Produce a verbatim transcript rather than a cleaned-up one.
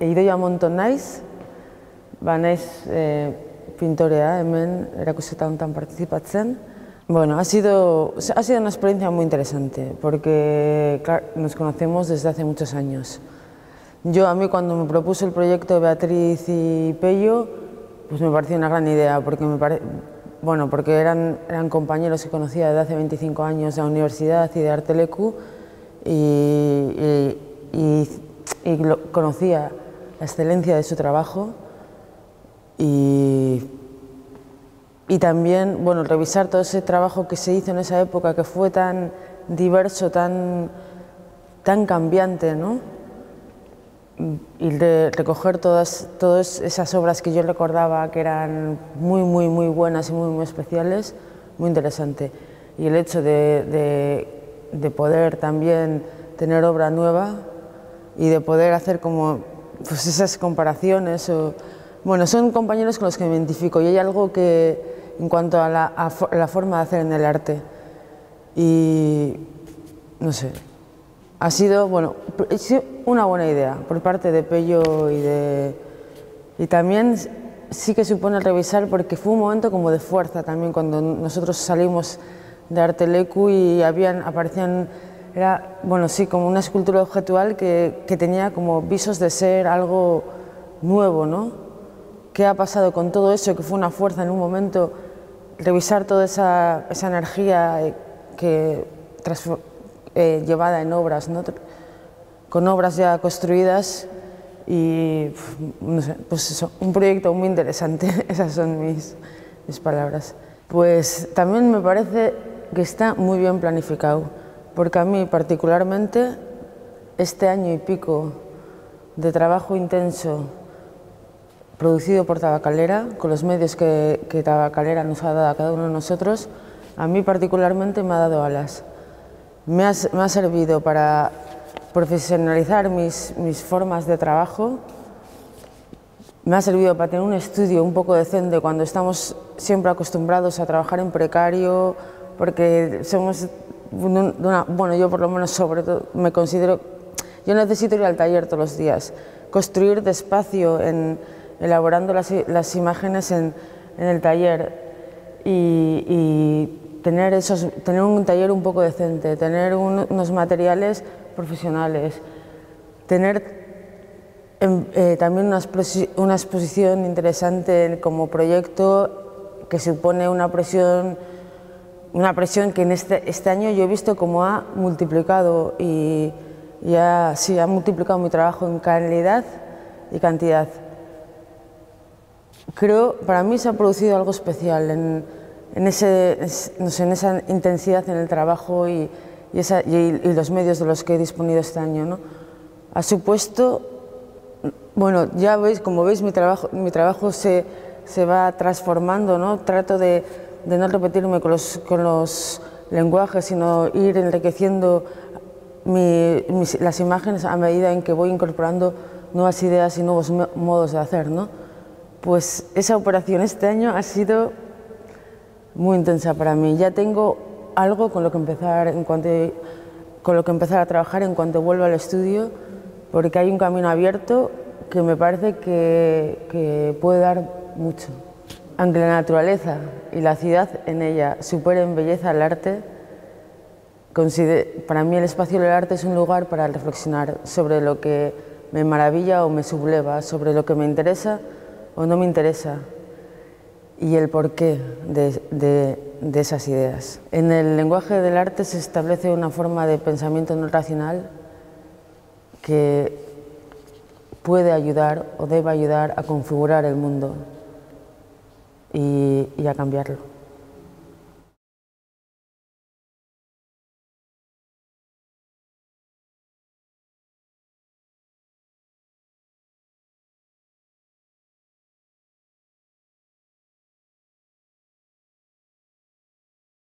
Ideia monton naiz, ba naiz e, pintorea hemen erakuseta honetan participatzen. Bueno, ha sido, ha sido una experiencia muy interesante porque claro, nos conocemos desde hace muchos años. Yo a mí cuando me propuso el proyecto de Beatriz y Pello, pues me pareció una gran idea porque me pare... bueno, porque eran, eran compañeros que conocía desde hace veinticinco años de la universidad y de Arteleku y, y, y, y lo, conocía la excelencia de su trabajo y, y también, bueno, revisar todo ese trabajo que se hizo en esa época que fue tan diverso, tan, tan cambiante, ¿no? Y de recoger todas, todas esas obras que yo recordaba que eran muy, muy, muy buenas y muy, muy especiales, muy interesante. Y el hecho de, de, de poder también tener obra nueva y de poder hacer como pues esas comparaciones. O, bueno, son compañeros con los que me identifico y hay algo que, en cuanto a la, a for, la forma de hacer en el arte, y no sé. Ha sido, bueno, una buena idea por parte de Pello y de... Y también sí que supone revisar porque fue un momento como de fuerza también cuando nosotros salimos de Arteleku y habían, aparecían... Era, bueno, sí, como una escultura objetual que, que tenía como visos de ser algo nuevo, ¿no? ¿Qué ha pasado con todo eso? Que fue una fuerza en un momento. Revisar toda esa, esa energía que transformó. Eh, llevada en obras, ¿no? Con obras ya construidas y no sé, pues eso, un proyecto muy interesante, esas son mis, mis palabras. Pues también me parece que está muy bien planificado, porque a mí particularmente este año y pico de trabajo intenso producido por Tabakalera, con los medios que, que Tabakalera nos ha dado a cada uno de nosotros, a mí particularmente me ha dado alas. Me ha, me ha servido para profesionalizar mis, mis formas de trabajo, me ha servido para tener un estudio un poco decente cuando estamos siempre acostumbrados a trabajar en precario, porque somos una, una, bueno, yo por lo menos sobre todo me considero, yo necesito ir al taller todos los días, construir despacio en, elaborando las, las imágenes en, en el taller y, y Tener, esos, tener un taller un poco decente, tener un, unos materiales profesionales, tener eh, también una, una exposición interesante como proyecto que supone una presión, una presión que en este, este año yo he visto como ha multiplicado y, y ha, sí, ha multiplicado mi trabajo en calidad y cantidad. Creo, para mí se ha producido algo especial en... En, ese, no sé, en esa intensidad en el trabajo y, y, esa, y, y los medios de los que he disponido este año, ¿no? Ha supuesto, bueno, ya veis, como veis, mi trabajo, mi trabajo se, se va transformando, ¿no? Trato de, de no repetirme con los, con los lenguajes, sino ir enriqueciendo mi, mis, las imágenes a medida en que voy incorporando nuevas ideas y nuevos modos de hacer, ¿no? Pues esa operación este año ha sido muy intensa para mí. Ya tengo algo con lo que empezar en cuanto, con lo que empezar a trabajar en cuanto vuelva al estudio, porque hay un camino abierto que me parece que, que puede dar mucho. Aunque la naturaleza y la ciudad en ella superen belleza al arte, para mí el espacio del arte es un lugar para reflexionar sobre lo que me maravilla o me subleva, sobre lo que me interesa o no me interesa, y el porqué de, de, de esas ideas. En el lenguaje del arte se establece una forma de pensamiento no racional que puede ayudar o debe ayudar a configurar el mundo y, y a cambiarlo.